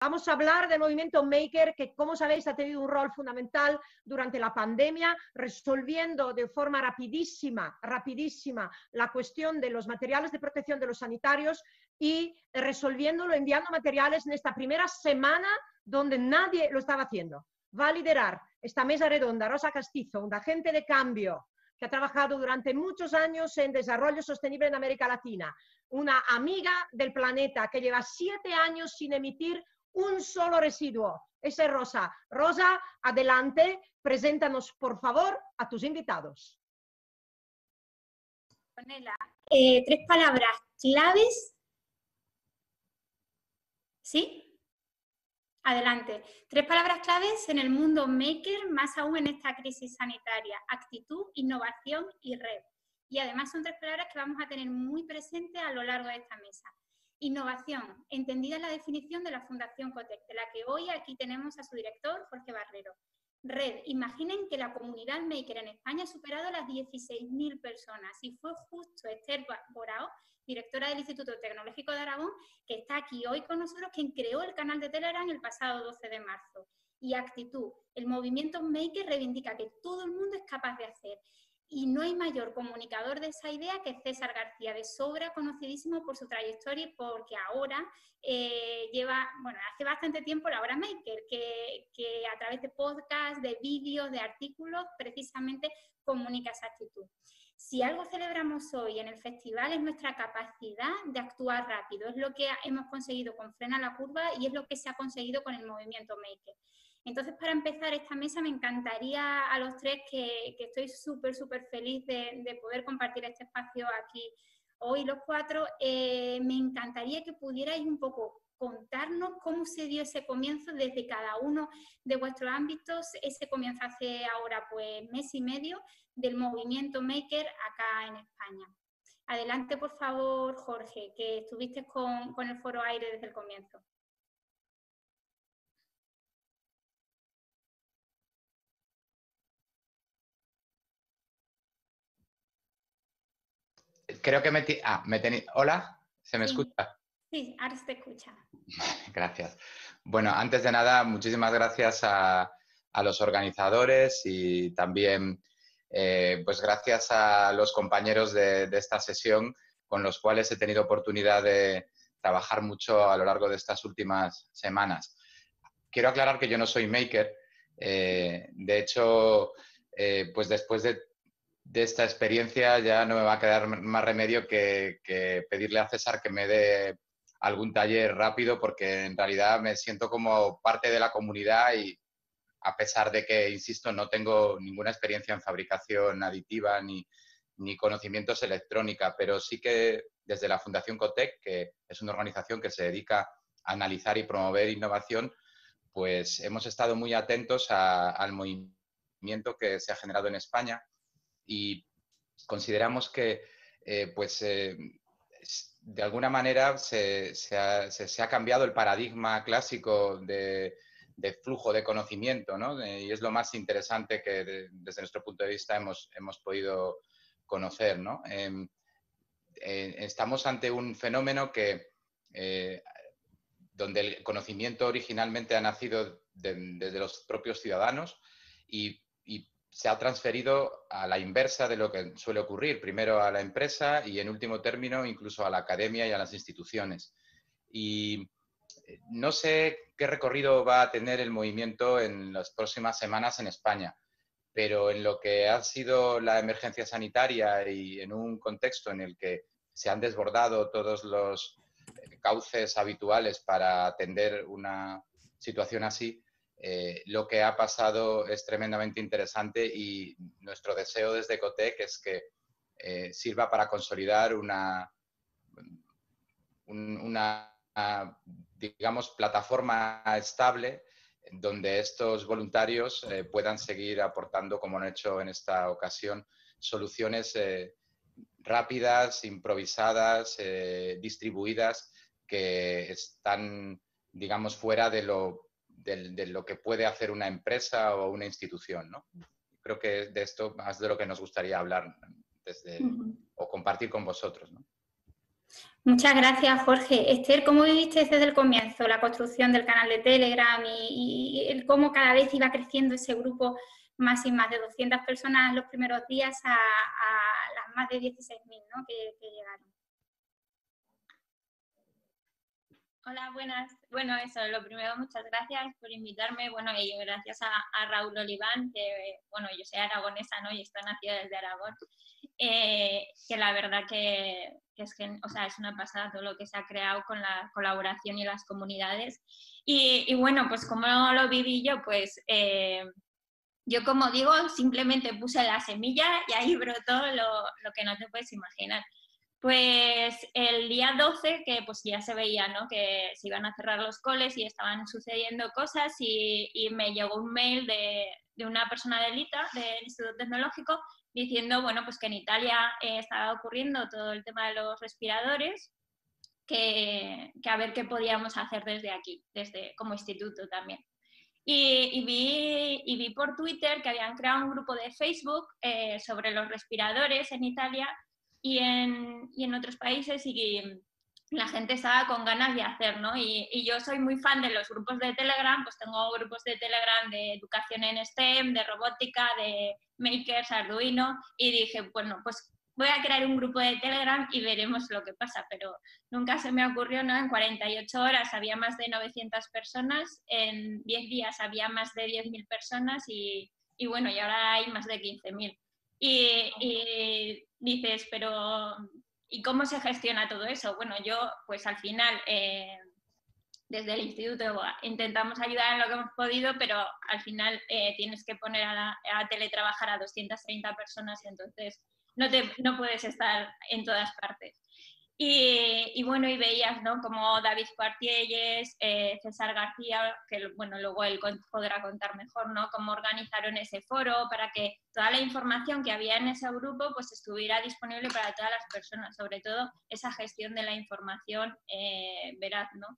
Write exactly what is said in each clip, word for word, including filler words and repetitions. Vamos a hablar del movimiento Maker, que como sabéis ha tenido un rol fundamental durante la pandemia, resolviendo de forma rapidísima, rapidísima la cuestión de los materiales de protección de los sanitarios y resolviéndolo, enviando materiales en esta primera semana donde nadie lo estaba haciendo. Va a liderar esta mesa redonda Rosa Castizo, un agente de cambio que ha trabajado durante muchos años en desarrollo sostenible en América Latina, una amiga del planeta que lleva siete años sin emitir un solo residuo. Esa es Rosa. Rosa, adelante, preséntanos por favor a tus invitados. Anela, eh, tres palabras claves. ¿Sí? Adelante. Tres palabras claves en el mundo maker, más aún en esta crisis sanitaria: actitud, innovación y red. Y además son tres palabras que vamos a tener muy presentes a lo largo de esta mesa. Innovación, entendida en la definición de la Fundación COTEC, de la que hoy aquí tenemos a su director, Jorge Barrero. Red, imaginen que la comunidad maker en España ha superado las dieciséis mil personas y fue justo Esther Borao, directora del Instituto Tecnológico de Aragón, que está aquí hoy con nosotros, quien creó el canal de Telegram el pasado doce de marzo. Y actitud, el movimiento Maker reivindica que todo el mundo es capaz de hacer. Y no hay mayor comunicador de esa idea que César García, de sobra conocidísimo por su trayectoria, porque ahora eh, lleva, bueno, hace bastante tiempo La hora Maker, que, que a través de podcasts, de vídeos, de artículos, precisamente comunica esa actitud. Si algo celebramos hoy en el festival es nuestra capacidad de actuar rápido, es lo que hemos conseguido con Frena la Curva y es lo que se ha conseguido con el movimiento Maker. Entonces, para empezar esta mesa, me encantaría a los tres, que, que estoy súper, súper feliz de, de poder compartir este espacio aquí hoy los cuatro, eh, me encantaría que pudierais un poco contarnos cómo se dio ese comienzo desde cada uno de vuestros ámbitos. Ese comienzo hace ahora pues mes y medio del movimiento Maker acá en España. Adelante, por favor, Jorge, que estuviste con, con el Foro Aire desde el comienzo. Creo que me... Ah, me tenéis... ¿Hola? ¿Se me escucha? Sí, ahora se te escucha. Gracias. Bueno, antes de nada, muchísimas gracias a, a los organizadores y también, eh, pues gracias a los compañeros de, de esta sesión, con los cuales he tenido oportunidad de trabajar mucho a lo largo de estas últimas semanas. Quiero aclarar que yo no soy maker. Eh, de hecho, eh, pues después de de esta experiencia ya no me va a quedar más remedio que, que pedirle a César que me dé algún taller rápido, porque en realidad me siento como parte de la comunidad y, a pesar de que, insisto, no tengo ninguna experiencia en fabricación aditiva ni, ni conocimientos electrónica, pero sí que desde la Fundación COTEC, que es una organización que se dedica a analizar y promover innovación, pues hemos estado muy atentos a, al movimiento que se ha generado en España. Y consideramos que, eh, pues, eh, de alguna manera se, se, ha, se, se ha cambiado el paradigma clásico de, de flujo de conocimiento, ¿no? Eh, y es lo más interesante que de, desde nuestro punto de vista hemos, hemos podido conocer, ¿no? Eh, eh, estamos ante un fenómeno que, eh, donde el conocimiento originalmente ha nacido de, desde los propios ciudadanos y, y se ha transferido a la inversa de lo que suele ocurrir, primero a la empresa y, en último término, incluso a la academia y a las instituciones. Y no sé qué recorrido va a tener el movimiento en las próximas semanas en España, pero en lo que ha sido la emergencia sanitaria y en un contexto en el que se han desbordado todos los cauces habituales para atender una situación así, Eh, lo que ha pasado es tremendamente interesante y nuestro deseo desde COTEC es que eh, sirva para consolidar una, una, digamos, plataforma estable donde estos voluntarios eh, puedan seguir aportando, como han hecho en esta ocasión, soluciones eh, rápidas, improvisadas, eh, distribuidas, que están, digamos, fuera de lo De, de lo que puede hacer una empresa o una institución, ¿no? Creo que de esto es de lo que nos gustaría hablar desde, uh-huh. o compartir con vosotros, ¿no? Muchas gracias, Jorge. Esther, ¿cómo viviste desde el comienzo la construcción del canal de Telegram y, y el cómo cada vez iba creciendo ese grupo más y más de doscientas personas los primeros días a, a las más de dieciséis mil, ¿no? que, que llegaron? Hola, buenas. Bueno, eso, lo primero, muchas gracias por invitarme. Bueno, y gracias a, a Raúl Oliván, que, bueno, yo soy aragonesa, ¿no? Y estoy nacida desde Aragón. Eh, que la verdad que, que es que, o sea, es una pasada todo lo que se ha creado con la colaboración y las comunidades. Y, y bueno, pues como lo viví yo, pues... Eh, yo, como digo, simplemente puse la semilla y ahí brotó lo, lo que no te puedes imaginar. Pues el día doce, que pues ya se veía, ¿no?, que se iban a cerrar los coles y estaban sucediendo cosas, y, y me llegó un mail de, de una persona del I T A, del Instituto Tecnológico, diciendo, bueno, pues que en Italia eh, estaba ocurriendo todo el tema de los respiradores, que, que a ver qué podíamos hacer desde aquí, desde como instituto también. Y, y, vi, y vi por Twitter que habían creado un grupo de Facebook eh, sobre los respiradores en Italia y en, y en otros países, y la gente estaba con ganas de hacer, ¿no? Y, y yo soy muy fan de los grupos de Telegram, pues tengo grupos de Telegram de educación en STEM, de robótica, de makers, Arduino, y dije, bueno, pues voy a crear un grupo de Telegram y veremos lo que pasa, pero nunca se me ocurrió, ¿no? En cuarenta y ocho horas había más de novecientas personas, en diez días había más de diez mil personas y, y bueno, y ahora hay más de quince mil. Y, y dices, pero ¿y cómo se gestiona todo eso? Bueno, yo pues al final eh, desde el instituto intentamos ayudar en lo que hemos podido, pero al final eh, tienes que poner a, la, a teletrabajar a doscientas treinta personas, entonces... No, te, no puedes estar en todas partes. Y, y bueno, y veías, ¿no?, como David Cuartielles, eh, César García, que bueno, luego él podrá contar mejor, ¿no?, cómo organizaron ese foro para que toda la información que había en ese grupo pues estuviera disponible para todas las personas, sobre todo esa gestión de la información eh, veraz, ¿no?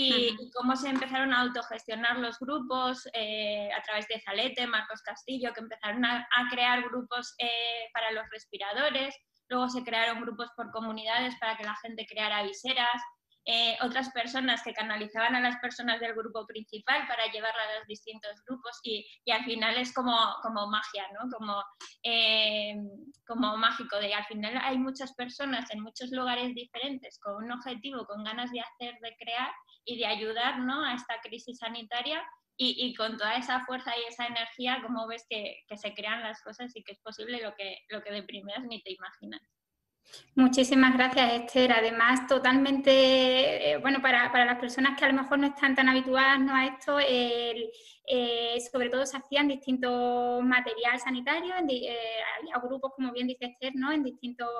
Y, y cómo se empezaron a autogestionar los grupos eh, a través de Zalete, Marcos Castillo, que empezaron a, a crear grupos eh, para los respiradores, luego se crearon grupos por comunidades para que la gente creara viseras, eh, otras personas que canalizaban a las personas del grupo principal para llevarlas a los distintos grupos, y, y al final es como, como magia, ¿no?, como, eh, como mágico, de al final hay muchas personas en muchos lugares diferentes con un objetivo, con ganas de hacer, de crear, y de ayudar, ¿no?, a esta crisis sanitaria, y, y con toda esa fuerza y esa energía, como ves que, que se crean las cosas y que es posible lo que, lo que de primeras ni te imaginas. Muchísimas gracias, Esther. Además, totalmente, eh, bueno, para, para las personas que a lo mejor no están tan habituadas, ¿no?, a esto, eh, eh, sobre todo se hacían distintos materiales sanitarios, eh, había grupos, como bien dice Esther, ¿no?, en distintos,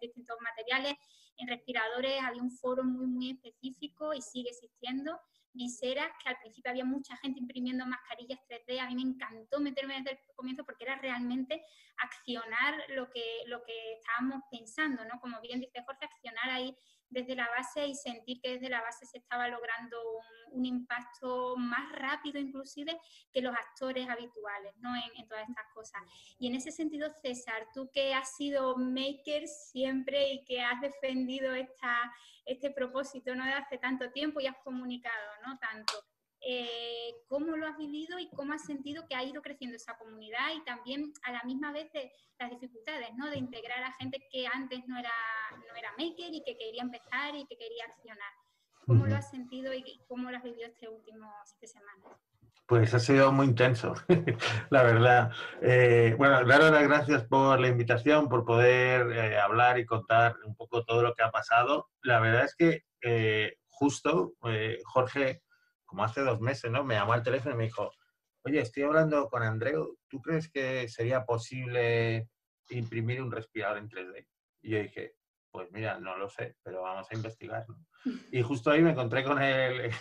distintos materiales, en respiradores, había un foro muy, muy específico y sigue existiendo. Viseras, que al principio había mucha gente imprimiendo mascarillas tres D, a mí me encantó meterme desde el comienzo porque era realmente accionar lo que, lo que estábamos pensando, ¿no? Como bien dice Jorge, accionar ahí desde la base y sentir que desde la base se estaba logrando un, un impacto más rápido inclusive que los actores habituales, ¿no?, en, en todas estas cosas. Y en ese sentido, César, tú que has sido maker siempre y que has defendido esta, este propósito, ¿no?, de hace tanto tiempo y has comunicado, ¿no?, tanto, eh, ¿cómo lo has vivido y cómo has sentido que ha ido creciendo esa comunidad y también a la misma vez de las dificultades, ¿no?, de integrar a gente que antes no era, no era maker y que quería empezar y que quería accionar? ¿Cómo lo has sentido y cómo lo has vivido este último siete semanas? Pues ha sido muy intenso, la verdad. Eh, bueno, daros las gracias por la invitación, por poder eh, hablar y contar un poco todo lo que ha pasado. La verdad es que eh, justo eh, Jorge, como hace dos meses, ¿no?, me llamó al teléfono y me dijo, oye, estoy hablando con Andreu, ¿tú crees que sería posible imprimir un respirador en tres D? Y yo dije, pues mira, no lo sé, pero vamos a investigar, ¿no? Y justo ahí me encontré con el,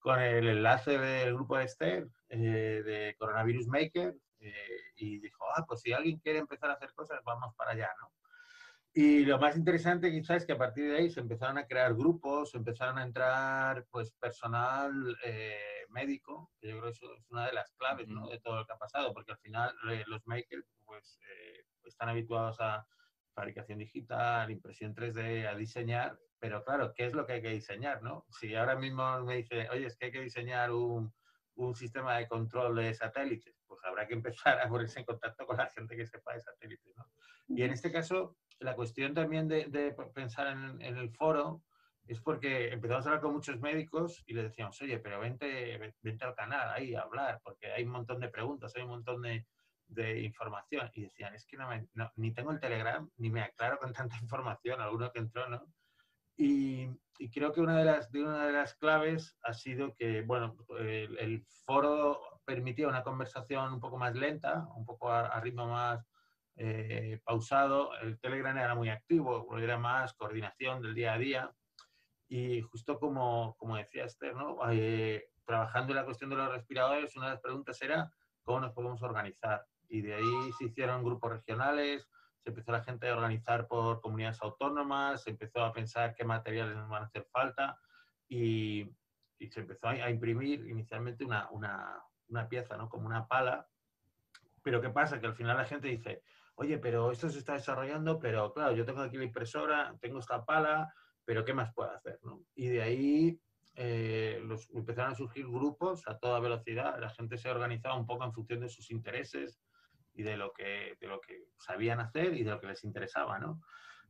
con el enlace del grupo de Esther, eh, de Coronavirus Maker, eh, y dijo, ah, pues si alguien quiere empezar a hacer cosas, vamos para allá, ¿no? Y lo más interesante quizás es que a partir de ahí se empezaron a crear grupos, empezaron a entrar pues personal eh, médico, que yo creo que eso es una de las claves, ¿no?, de todo lo que ha pasado, porque al final eh, los makers pues, eh, están habituados a fabricación digital, impresión tres D, a diseñar, pero claro, ¿qué es lo que hay que diseñar, no? Si ahora mismo me dice, oye, es que hay que diseñar un, un sistema de control de satélites, pues habrá que empezar a ponerse en contacto con la gente que sepa de satélites, ¿no? Y en este caso, la cuestión también de, de pensar en, en el foro es porque empezamos a hablar con muchos médicos y les decíamos, oye, pero vente, vente al canal ahí a hablar, porque hay un montón de preguntas, hay un montón de... de información, y decían, es que no me, no, ni tengo el Telegram, ni me aclaro con tanta información, alguno que entró, ¿no? Y, y creo que una de, las, de una de las claves ha sido que, bueno, el, el foro permitía una conversación un poco más lenta, un poco a, a ritmo más eh, pausado, el Telegram era muy activo, era más coordinación del día a día, y justo como, como decía Esther, ¿no? Eh, trabajando en la cuestión de los respiradores, una de las preguntas era cómo nos podemos organizar. Y de ahí se hicieron grupos regionales, se empezó la gente a organizar por comunidades autónomas, se empezó a pensar qué materiales nos van a hacer falta y, y se empezó a, a imprimir inicialmente una, una, una pieza, ¿no? Como una pala. Pero ¿qué pasa? Que al final la gente dice, oye, pero esto se está desarrollando, pero claro, yo tengo aquí la impresora, tengo esta pala, pero ¿qué más puedo hacer, ¿no? Y de ahí... Eh, los, empezaron a surgir grupos a toda velocidad, la gente se organizaba un poco en función de sus intereses y de lo que, de lo que sabían hacer y de lo que les interesaba, ¿no?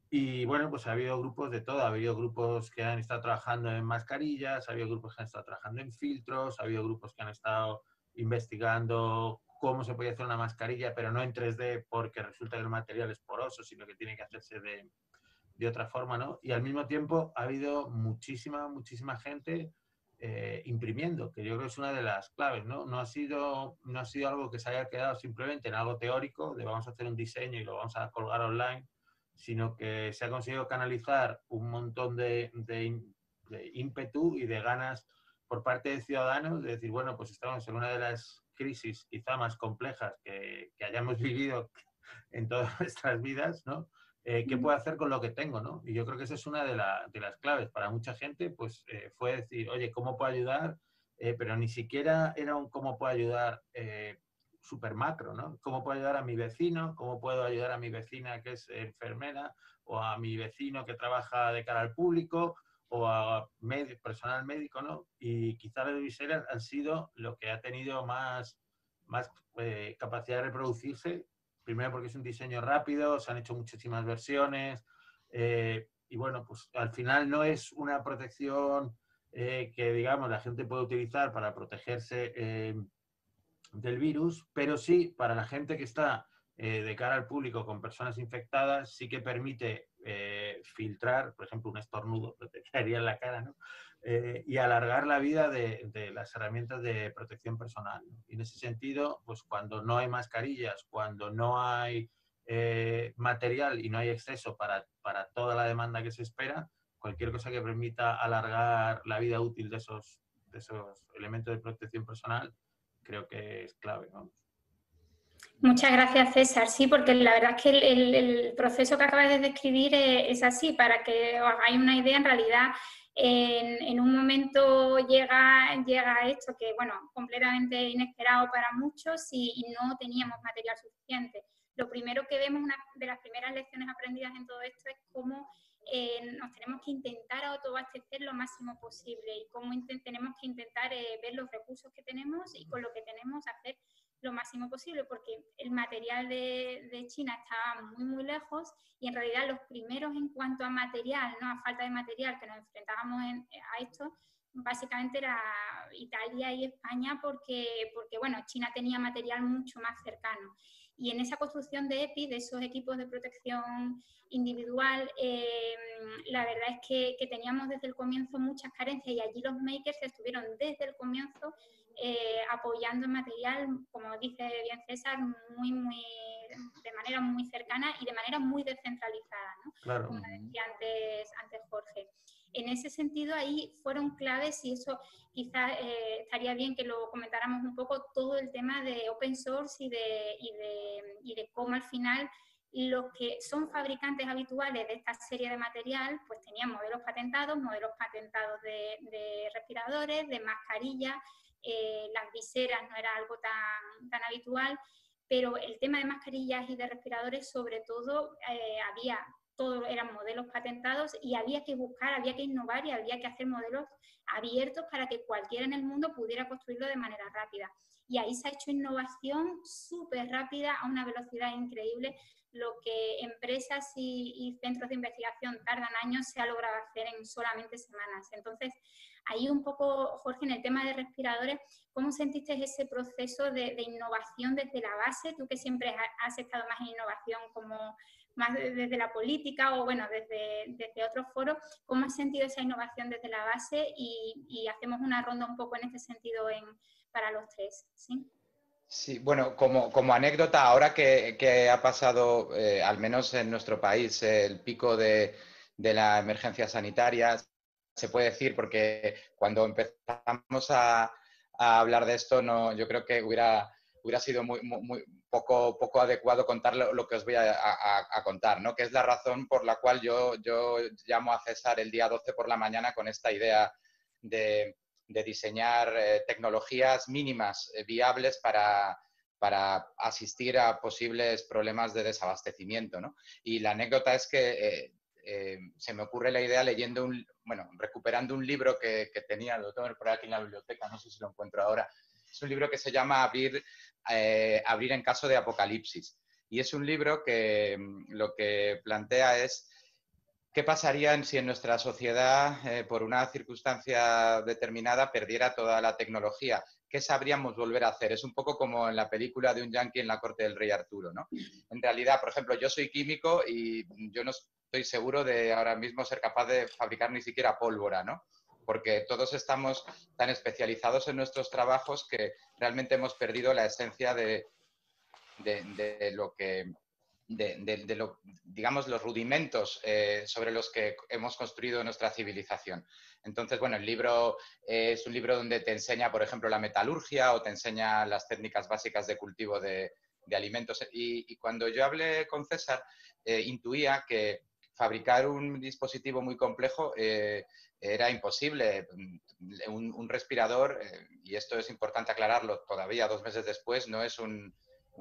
Y bueno, pues ha habido grupos de todo, ha habido grupos que han estado trabajando en mascarillas, ha habido grupos que han estado trabajando en filtros, ha habido grupos que han estado investigando cómo se podía hacer una mascarilla, pero no en tres D porque resulta que el material es poroso, sino que tiene que hacerse de... de otra forma, ¿no? Y al mismo tiempo ha habido muchísima, muchísima gente eh, imprimiendo, que yo creo que es una de las claves, ¿no? No ha sido, no ha sido algo que se haya quedado simplemente en algo teórico, de vamos a hacer un diseño y lo vamos a colgar online, sino que se ha conseguido canalizar un montón de, de, de ímpetu y de ganas por parte de ciudadanos, de decir, bueno, pues estamos en una de las crisis quizá más complejas que, que hayamos vivido en todas nuestras vidas, ¿no? Eh, ¿Qué puedo hacer con lo que tengo, ¿no? Y yo creo que esa es una de, la, de las claves. Para mucha gente pues, eh, fue decir, oye, ¿cómo puedo ayudar? Eh, pero ni siquiera era un cómo puedo ayudar eh, súper macro, ¿no? ¿Cómo puedo ayudar a mi vecino? ¿Cómo puedo ayudar a mi vecina que es enfermera? ¿O a mi vecino que trabaja de cara al público? ¿O a med- personal médico, ¿no? Y quizás las viseras han sido lo que ha tenido más, más eh, capacidad de reproducirse. Primero porque es un diseño rápido, se han hecho muchísimas versiones eh, y bueno, pues al final no es una protección eh, que, digamos, la gente puede utilizar para protegerse eh, del virus, pero sí para la gente que está eh, de cara al público con personas infectadas, sí que permite eh, filtrar, por ejemplo, un estornudo que te caería en la cara, ¿no? Eh, y alargar la vida de, de las herramientas de protección personal, ¿no? Y en ese sentido, pues cuando no hay mascarillas, cuando no hay eh, material y no hay exceso para, para toda la demanda que se espera, cualquier cosa que permita alargar la vida útil de esos, de esos elementos de protección personal, creo que es clave, ¿no? Muchas gracias, César. Sí, porque la verdad es que el, el, el proceso que acabas de describir es, es así, para que os hagáis una idea, en realidad... En, en un momento llega, llega esto que, bueno, completamente inesperado para muchos y, y no teníamos material suficiente. Lo primero que vemos, una de las primeras lecciones aprendidas en todo esto es cómo eh, nos tenemos que intentar autoabastecer lo máximo posible y cómo tenemos que intentar eh, ver los recursos que tenemos y con lo que tenemos hacer lo máximo posible, porque el material de, de China está muy, muy lejos y en realidad los primeros en cuanto a material, ¿no? A falta de material que nos enfrentábamos en, a esto, básicamente era Italia y España porque, porque, bueno, China tenía material mucho más cercano. Y en esa construcción de E P I, de esos equipos de protección individual, eh, la verdad es que, que teníamos desde el comienzo muchas carencias y allí los makers estuvieron desde el comienzo eh, apoyando el material, como dice bien César, muy, muy, de manera muy cercana y de manera muy descentralizada, ¿no? Claro. Como decía antes, antes Jorge. En ese sentido, ahí fueron claves, y eso quizás eh, estaría bien que lo comentáramos un poco, todo el tema de open source y de, y de, y de cómo al final los que son fabricantes habituales de esta serie de material, pues tenían modelos patentados, modelos patentados de, de respiradores, de mascarillas, eh, las viseras no era algo tan, tan habitual, pero el tema de mascarillas y de respiradores, sobre todo, eh, había, todos eran modelos patentados y había que buscar, había que innovar y había que hacer modelos abiertos para que cualquiera en el mundo pudiera construirlo de manera rápida. Y ahí se ha hecho innovación súper rápida a una velocidad increíble. Lo que empresas y, y centros de investigación tardan años se ha logrado hacer en solamente semanas. Entonces, ahí un poco, Jorge, en el tema de respiradores, ¿cómo sentiste ese proceso de, de innovación desde la base? Tú que siempre has estado más en innovación, como más desde la política o, bueno, desde, desde otros foros, ¿cómo has sentido esa innovación desde la base? Y, y hacemos una ronda un poco en este sentido en, para los tres, ¿sí? Sí, bueno, como, como anécdota, ahora que, que ha pasado, eh, al menos en nuestro país, eh, el pico de, de la emergencia sanitaria, se puede decir, porque cuando empezamos a, a hablar de esto, no, yo creo que hubiera, hubiera sido muy, muy, muy poco, poco adecuado contar lo, lo que os voy a, a, a contar, ¿no? Que es la razón por la cual yo, yo llamo a César el día doce por la mañana con esta idea de... de diseñar eh, tecnologías mínimas eh, viables para, para asistir a posibles problemas de desabastecimiento, ¿no? Y la anécdota es que eh, eh, se me ocurre la idea leyendo, un, bueno, recuperando un libro que, que tenía, lo tengo por aquí en la biblioteca, no sé si lo encuentro ahora. Es un libro que se llama Abrir, eh, Abrir en caso de apocalipsis. Y es un libro que lo que plantea es ¿qué pasaría si en nuestra sociedad, eh, por una circunstancia determinada, perdiera toda la tecnología? ¿Qué sabríamos volver a hacer? Es un poco como en la película de un yanqui en la corte del rey Arturo, ¿no? En realidad, por ejemplo, yo soy químico y yo no estoy seguro de ahora mismo ser capaz de fabricar ni siquiera pólvora, ¿no? Porque todos estamos tan especializados en nuestros trabajos que realmente hemos perdido la esencia de, de, de lo que... De, de, de lo, digamos, los rudimentos eh, sobre los que hemos construido nuestra civilización. Entonces, bueno, el libro eh, es un libro donde te enseña, por ejemplo, la metalurgia o te enseña las técnicas básicas de cultivo de, de alimentos. Y, y cuando yo hablé con César, eh, intuía que fabricar un dispositivo muy complejo eh, era imposible. Un, un respirador, eh, y esto es importante aclararlo todavía dos meses después, no es un...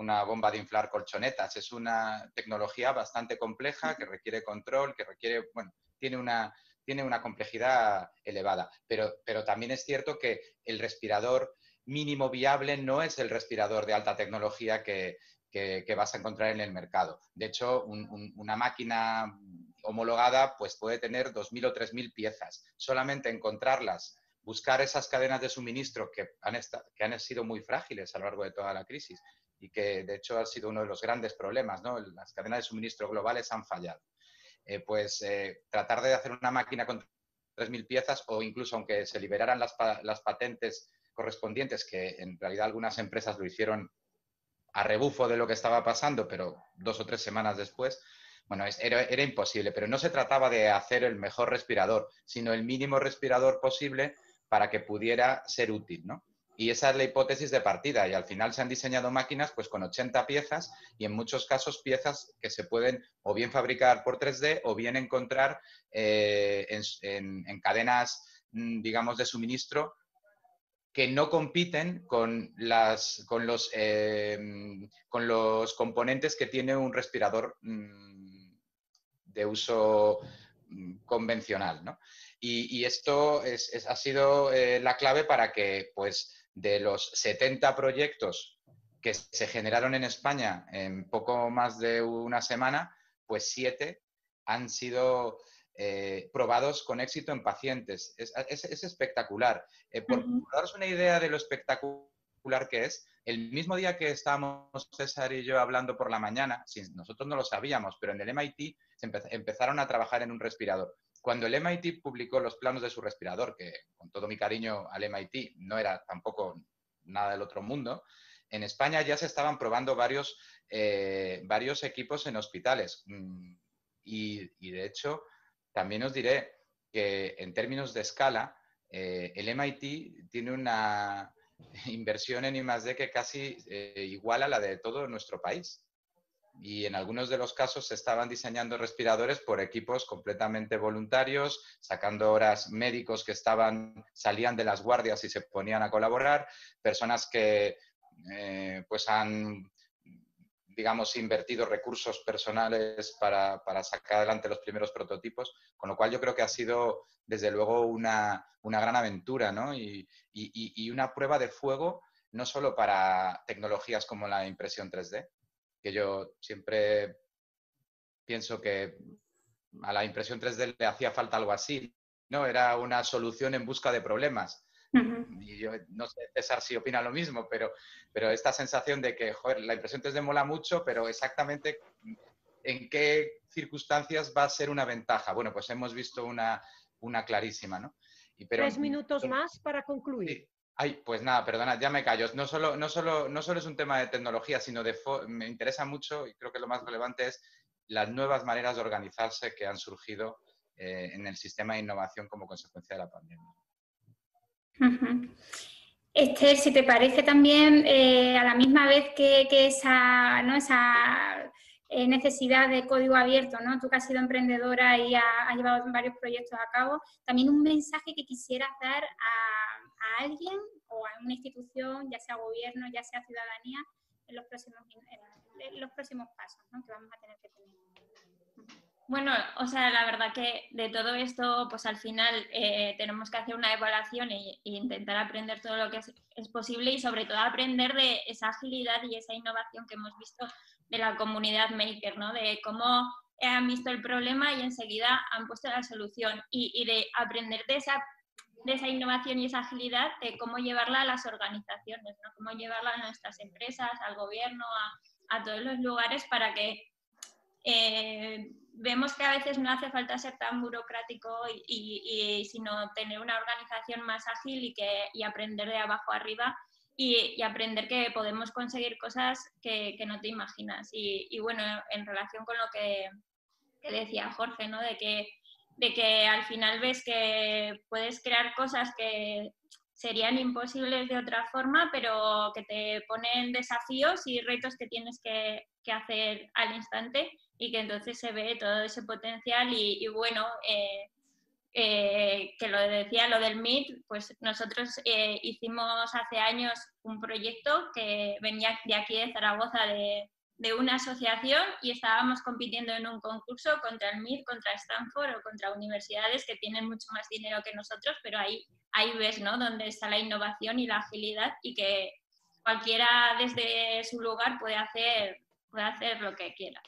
una bomba de inflar colchonetas. Es una tecnología bastante compleja que requiere control, que requiere, bueno, tiene una, tiene una complejidad elevada. Pero, pero también es cierto que el respirador mínimo viable no es el respirador de alta tecnología que, que, que vas a encontrar en el mercado. De hecho, un, un, una máquina homologada pues puede tener dos mil o tres mil piezas. Solamente encontrarlas, buscar esas cadenas de suministro que han, estado, que han sido muy frágiles a lo largo de toda la crisis, y que de hecho ha sido uno de los grandes problemas, ¿no? Las cadenas de suministro globales han fallado. Eh, pues eh, tratar de hacer una máquina con tres mil piezas, o incluso aunque se liberaran las, pa las patentes correspondientes, que en realidad algunas empresas lo hicieron a rebufo de lo que estaba pasando, pero dos o tres semanas después, bueno, es, era, era imposible. Pero no se trataba de hacer el mejor respirador, sino el mínimo respirador posible para que pudiera ser útil, ¿no? Y esa es la hipótesis de partida, y al final se han diseñado máquinas pues con ochenta piezas, y en muchos casos piezas que se pueden o bien fabricar por tres D o bien encontrar eh, en, en, en cadenas, digamos, de suministro que no compiten con, las, con, los, eh, con los componentes que tiene un respirador mm, de uso convencional, ¿no? Y, y esto es, es, ha sido eh, la clave para que, pues, de los setenta proyectos que se generaron en España en poco más de una semana, pues siete han sido eh, probados con éxito en pacientes. Es, es, es espectacular. Eh, por uh-huh. daros una idea de lo espectacular que es, el mismo día que estábamos César y yo hablando por la mañana, sí, nosotros no lo sabíamos, pero en el M I T se empe- empezaron a trabajar en un respirador. Cuando el M I T publicó los planos de su respirador, que con todo mi cariño al M I T no era tampoco nada del otro mundo, en España ya se estaban probando varios, eh, varios equipos en hospitales. Y, y de hecho, también os diré que en términos de escala, eh, el M I T tiene una inversión en I más D que casi eh, igual a la de todo nuestro país. Y en algunos de los casos se estaban diseñando respiradores por equipos completamente voluntarios, sacando horas médicos que estaban, salían de las guardias y se ponían a colaborar, personas que eh, pues han digamos, invertido recursos personales para, para sacar adelante los primeros prototipos, con lo cual yo creo que ha sido, desde luego, una, una gran aventura, ¿no? Y, y, y una prueba de fuego, no solo para tecnologías como la impresión tres D, que yo siempre pienso que a la impresión tres D le hacía falta algo así, ¿no? Era una solución en busca de problemas. Uh-huh. Y yo no sé, César, si opina lo mismo, pero, pero esta sensación de que, joder, la impresión tres D mola mucho, pero exactamente en qué circunstancias va a ser una ventaja. Bueno, pues hemos visto una, una clarísima, ¿no? Y, pero, Tres minutos pero, más para concluir. Sí. Ay, pues nada, perdona, ya me callo. No solo, no solo, no solo es un tema de tecnología, sino de... Me interesa mucho, y creo que lo más relevante es las nuevas maneras de organizarse que han surgido eh, en el sistema de innovación como consecuencia de la pandemia. Uh-huh. Esther, si te parece también, eh, a la misma vez que, que esa, ¿no? esa eh, necesidad de código abierto, ¿no? Tú que has sido emprendedora y has ha llevado varios proyectos a cabo, también un mensaje que quisieras dar a, a alguien o a una institución, ya sea gobierno, ya sea ciudadanía, en los próximos, en los próximos pasos, ¿no? Que vamos a tener que tener. Bueno, o sea, la verdad que de todo esto, pues al final eh, tenemos que hacer una evaluación e, e intentar aprender todo lo que es, es posible, y sobre todo aprender de esa agilidad y esa innovación que hemos visto de la comunidad maker, ¿no? De cómo han visto el problema y enseguida han puesto la solución, y, y de aprender de esa, de esa innovación y esa agilidad, de cómo llevarla a las organizaciones, ¿no? Cómo llevarla a nuestras empresas, al gobierno, a, a todos los lugares, para que... Eh, vemos que a veces no hace falta ser tan burocrático y, y, y sino tener una organización más ágil y, que, y aprender de abajo arriba y, y aprender que podemos conseguir cosas que, que no te imaginas. Y, y bueno, en relación con lo que, que decía Jorge, ¿no? De que, de que al final ves que puedes crear cosas que serían imposibles de otra forma, pero que te ponen desafíos y retos que tienes que, que hacer al instante, y que entonces se ve todo ese potencial. Y, y bueno, eh, eh, que lo decía, lo del M I T, pues nosotros eh, hicimos hace años un proyecto que venía de aquí de Zaragoza, de, de una asociación, y estábamos compitiendo en un concurso contra el M I T, contra Stanford o contra universidades que tienen mucho más dinero que nosotros, pero ahí, ahí ves, ¿no?, dónde está la innovación y la agilidad, y que cualquiera desde su lugar puede hacer, puede hacer lo que quiera.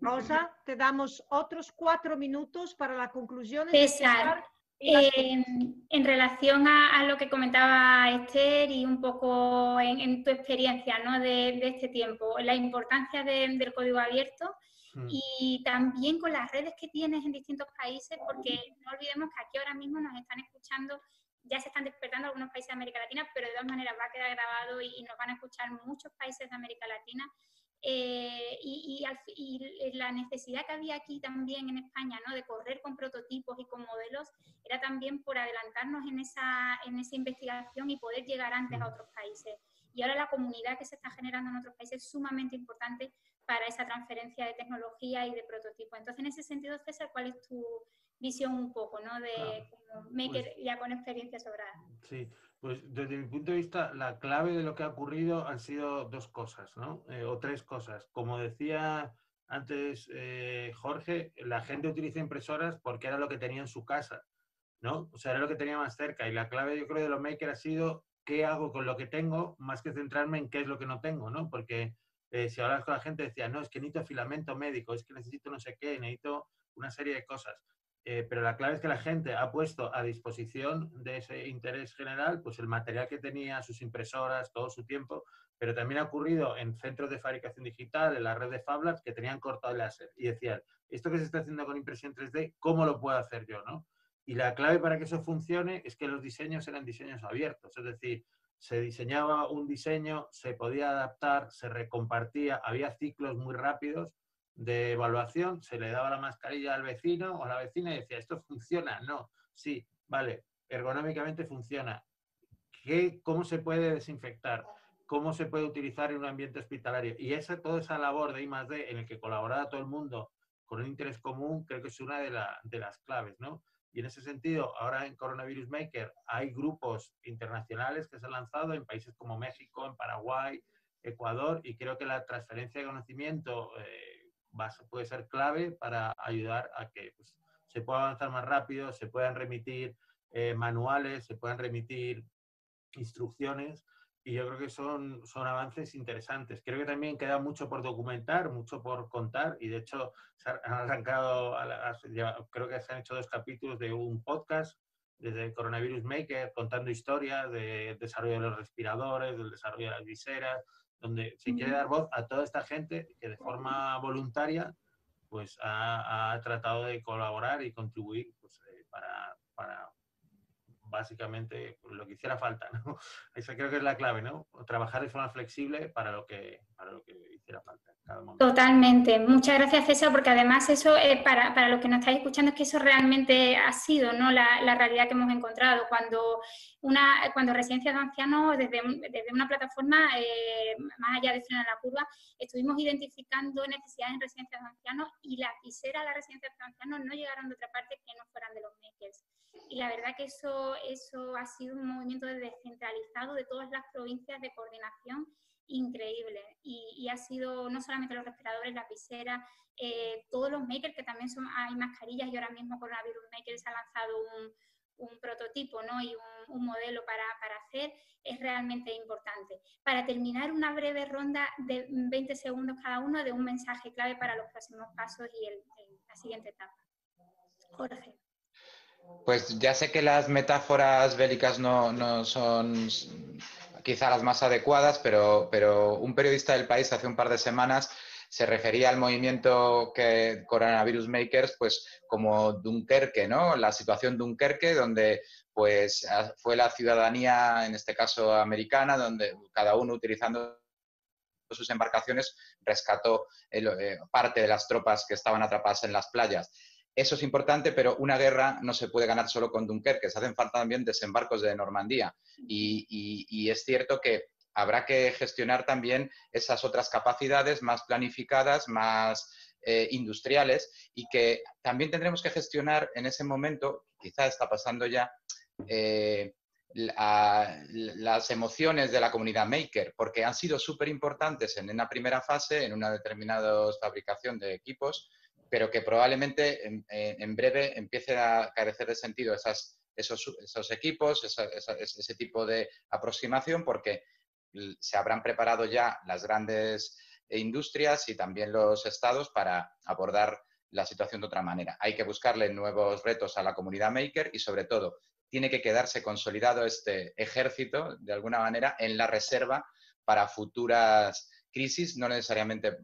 Rosa, te damos otros cuatro minutos para la conclusión. César, eh, en, en relación a, a lo que comentaba Esther y un poco en, en tu experiencia, ¿no?, de, de este tiempo, la importancia de, del código abierto, mm. y también con las redes que tienes en distintos países, porque no olvidemos que aquí ahora mismo nos están escuchando, ya se están despertando algunos países de América Latina, pero de todas maneras va a quedar grabado y, y nos van a escuchar muchos países de América Latina. Eh, y, y, y la necesidad que había aquí también en España, ¿no?, de correr con prototipos y con modelos, era también por adelantarnos en esa, en esa investigación y poder llegar antes a otros países. Y ahora la comunidad que se está generando en otros países es sumamente importante para esa transferencia de tecnología y de prototipos. Entonces, en ese sentido, César, ¿cuál es tu visión un poco, ¿no?, de ah, como maker, pues, ya con experiencia sobrada? Sí, pues desde mi punto de vista, la clave de lo que ha ocurrido han sido dos cosas, ¿no? Eh, o tres cosas. Como decía antes eh, Jorge, la gente utiliza impresoras porque era lo que tenía en su casa, ¿no? O sea, era lo que tenía más cerca. Y la clave, yo creo, de los makers ha sido qué hago con lo que tengo, más que centrarme en qué es lo que no tengo, ¿no? Porque eh, si hablas con la gente, decía, no, es que necesito filamento médico, es que necesito no sé qué, necesito una serie de cosas. Eh, pero la clave es que la gente ha puesto a disposición de ese interés general pues el material que tenía, sus impresoras, todo su tiempo, pero también ha ocurrido en centros de fabricación digital, en la red de Fab Labs, que tenían cortado el láser y decían, esto que se está haciendo con impresión tres D, ¿cómo lo puedo hacer yo, no? Y la clave para que eso funcione es que los diseños eran diseños abiertos, es decir, se diseñaba un diseño, se podía adaptar, se recompartía, había ciclos muy rápidos de evaluación, se le daba la mascarilla al vecino o a la vecina y decía, ¿esto funciona? No, sí, vale, ergonómicamente funciona. ¿Qué, ¿Cómo se puede desinfectar? ¿Cómo se puede utilizar en un ambiente hospitalario? Y esa, toda esa labor de I más D en el que colaboraba todo el mundo con un interés común, creo que es una de, la, de las claves, ¿no? Y en ese sentido, ahora en Coronavirus Maker hay grupos internacionales que se han lanzado en países como México, en Paraguay, Ecuador, y creo que la transferencia de conocimiento eh, va, puede ser clave para ayudar a que pues, se pueda avanzar más rápido, se puedan remitir eh, manuales, se puedan remitir instrucciones, y yo creo que son, son avances interesantes. Creo que también queda mucho por documentar, mucho por contar, y de hecho se han arrancado, a la, a, ya, creo que se han hecho dos capítulos de un podcast desde el Coronavirus Maker, contando historias del desarrollo de los respiradores, del desarrollo de las viseras, donde se quiere dar voz a toda esta gente que de forma voluntaria pues ha, ha tratado de colaborar y contribuir pues, eh, para, para básicamente lo que hiciera falta, ¿no? Esa creo que es la clave, ¿no? Trabajar de forma flexible para lo que, para lo que hiciera falta en cada momento. Totalmente. Muchas gracias, César, porque además eso, eh, para, para los que nos estáis escuchando, es que eso realmente ha sido, ¿no?, la, la realidad que hemos encontrado. Cuando, una, cuando Residencias de Ancianos, desde, desde una plataforma, eh, más allá de Frena la Curva, estuvimos identificando necesidades en Residencias de Ancianos, y las viseras de las Residencias de Ancianos no llegaron de otra parte que no fueran de los makers. Y la verdad que eso, eso ha sido un movimiento descentralizado de todas las provincias, de coordinación increíble. Y, y ha sido no solamente los respiradores, las viseras, eh, todos los makers, que también son, hay mascarillas, y ahora mismo Coronavirus Makers ha lanzado un, un prototipo, ¿no?, y un, un modelo para, para hacer. Es realmente importante. Para terminar, una breve ronda de veinte segundos cada uno de un mensaje clave para los próximos pasos y el, el, la siguiente etapa. Jorge. Pues ya sé que las metáforas bélicas no, no son quizá las más adecuadas, pero, pero un periodista del País hace un par de semanas se refería al movimiento que Coronavirus Makers pues como Dunkerque, ¿no? La situación Dunkerque, donde pues fue la ciudadanía, en este caso americana, donde cada uno utilizando sus embarcaciones rescató el, eh, parte de las tropas que estaban atrapadas en las playas. Eso es importante, pero una guerra no se puede ganar solo con Dunkerque. Se hacen falta también desembarcos de Normandía. Y, y, y es cierto que habrá que gestionar también esas otras capacidades más planificadas, más eh, industriales, y que también tendremos que gestionar en ese momento, quizá está pasando ya, eh, la, las emociones de la comunidad maker, porque han sido súper importantes en una primera fase, en una determinada fabricación de equipos, pero que probablemente en, en breve empiece a carecer de sentido esas, esos, esos equipos, esa, esa, ese tipo de aproximación, porque se habrán preparado ya las grandes industrias y también los estados para abordar la situación de otra manera. Hay que buscarle nuevos retos a la comunidad maker, y sobre todo tiene que quedarse consolidado este ejército, de alguna manera, en la reserva para futuras crisis, no necesariamente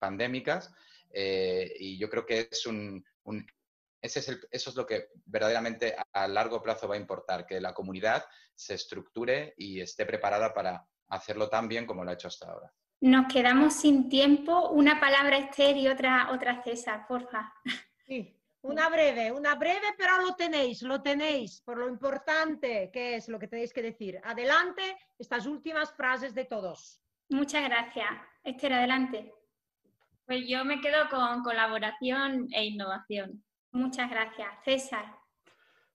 pandémicas. Eh, y yo creo que es un, un, ese es el, eso es lo que verdaderamente a, a largo plazo va a importar, que la comunidad se estructure y esté preparada para hacerlo tan bien como lo ha hecho hasta ahora. Nos quedamos sin tiempo. Una palabra, Esther, y otra, otra César, porfa. Sí, una breve, una breve, pero lo tenéis, lo tenéis, por lo importante que es lo que tenéis que decir. Adelante, estas últimas frases de todos. Muchas gracias. Esther, adelante. Pues yo me quedo con colaboración e innovación. Muchas gracias. César.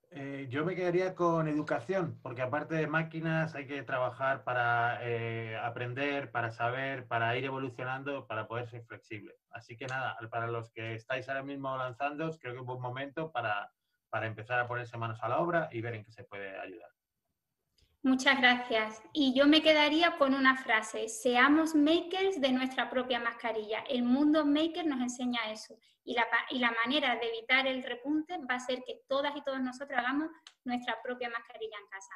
Eh, yo me quedaría con educación, porque aparte de máquinas hay que trabajar para eh, aprender, para saber, para ir evolucionando, para poder ser flexible. Así que nada, para los que estáis ahora mismo lanzando, creo que es un buen momento para, para empezar a ponerse manos a la obra y ver en qué se puede ayudar. Muchas gracias. Y yo me quedaría con una frase: seamos makers de nuestra propia mascarilla. El mundo maker nos enseña eso. Y la, y la manera de evitar el repunte va a ser que todas y todos nosotros hagamos nuestra propia mascarilla en casa.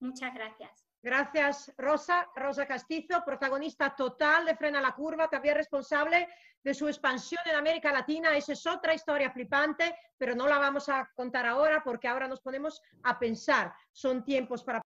Muchas gracias. Gracias, Rosa. Rosa Castizo, protagonista total de Frena la Curva, también responsable de su expansión en América Latina. Esa es otra historia flipante, pero no la vamos a contar ahora porque ahora nos ponemos a pensar. Son tiempos para